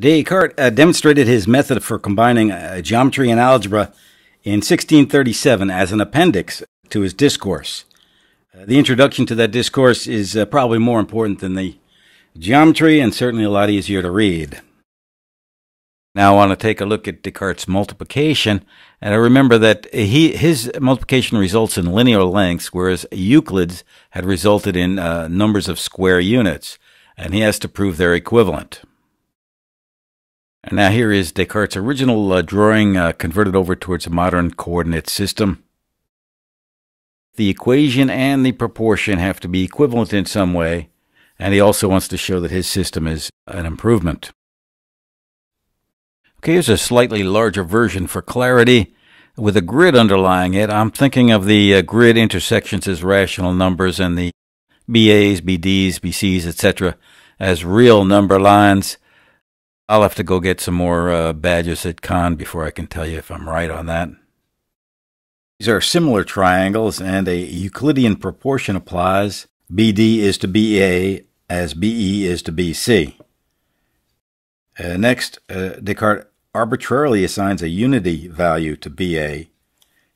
Descartes demonstrated his method for combining geometry and algebra in 1637 as an appendix to his discourse. The introduction to that discourse is probably more important than the geometry, and certainly a lot easier to read. Now I want to take a look at Descartes' multiplication, and I remember that his multiplication results in linear lengths, whereas Euclid's had resulted in numbers of square units, and he has to prove their equivalent. And now here is Descartes' original drawing converted over towards a modern coordinate system. The equation and the proportion have to be equivalent in some way, and he also wants to show that his system is an improvement. Okay, here's a slightly larger version for clarity, with a grid underlying it. I'm thinking of the grid intersections as rational numbers, and the BAs, BDs, BCs, etc. as real number lines. I'll have to go get some more badges at Khan before I can tell you if I'm right on that. These are similar triangles, and a Euclidean proportion applies. BD is to BA, as BE is to BC. Next, Descartes arbitrarily assigns a unity value to BA.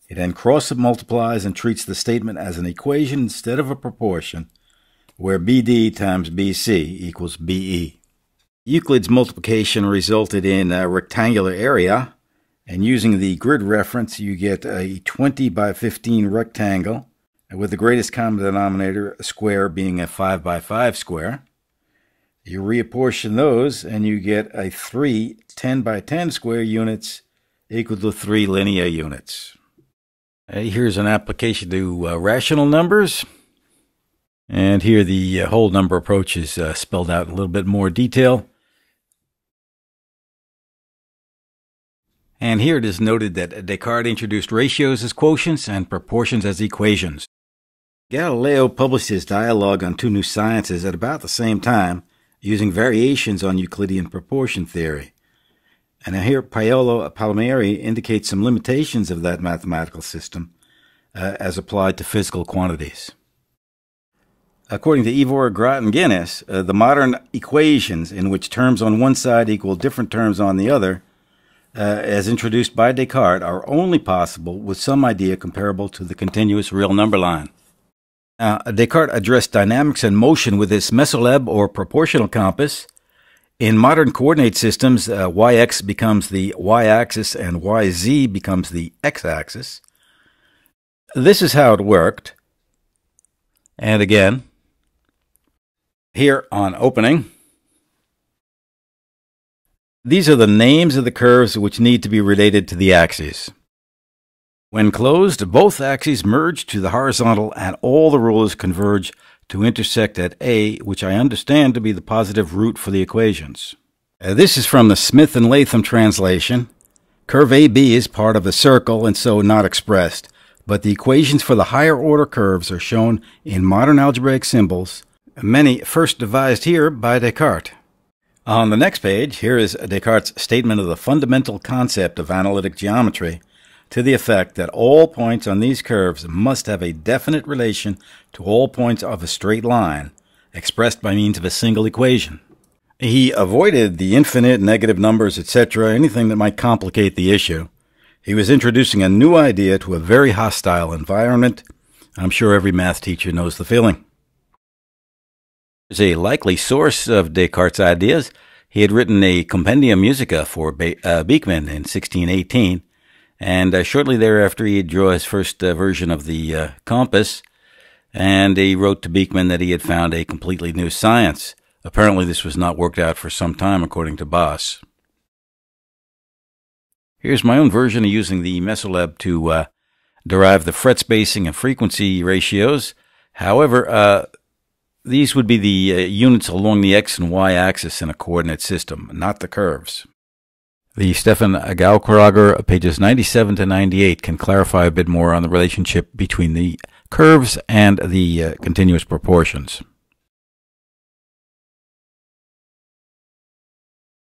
He then cross-multiplies and treats the statement as an equation instead of a proportion, where BD times BC equals BE. Euclid's multiplication resulted in a rectangular area, and using the grid reference, you get a 20 by 15 rectangle, with the greatest common denominator square being a 5 by 5 square. You reapportion those, and you get a 3 10 by 10 square units equal to 3 linear units. Here's an application to rational numbers. And here the whole number approach is spelled out in a little bit more detail. And here it is noted that Descartes introduced ratios as quotients and proportions as equations. Galileo published his dialogue on two new sciences at about the same time, using variations on Euclidean proportion theory. And here Paolo Palmieri indicates some limitations of that mathematical system as applied to physical quantities. According to Ivor Grattan-Guinness, the modern equations in which terms on one side equal different terms on the other, as introduced by Descartes, are only possible with some idea comparable to the continuous real number line. Descartes addressed dynamics and motion with his Mesolab, or proportional compass. In modern coordinate systems, yx becomes the y-axis and yz becomes the x-axis. This is how it worked. And again, here on opening, these are the names of the curves which need to be related to the axes. When closed, both axes merge to the horizontal and all the rulers converge to intersect at A, which I understand to be the positive root for the equations. This is from the Smith and Latham translation. Curve AB is part of a circle and so not expressed, but the equations for the higher order curves are shown in modern algebraic symbols, many first devised here by Descartes. On the next page, here is Descartes' statement of the fundamental concept of analytic geometry, to the effect that all points on these curves must have a definite relation to all points of a straight line, expressed by means of a single equation. He avoided the infinite, negative numbers, etc., anything that might complicate the issue. He was introducing a new idea to a very hostile environment. I'm sure every math teacher knows the feeling. As a likely source of Descartes' ideas, he had written a Compendium Musica for Beekman in 1618, and shortly thereafter he drew his first version of the compass, and he wrote to Beekman that he had found a completely new science. Apparently this was not worked out for some time, according to Bos. Here's my own version of using the Mesolab to derive the fret spacing and frequency ratios. However, these would be the units along the x and y axis in a coordinate system, not the curves. The Stefan Gaukroger, pages 97 to 98, can clarify a bit more on the relationship between the curves and the continuous proportions.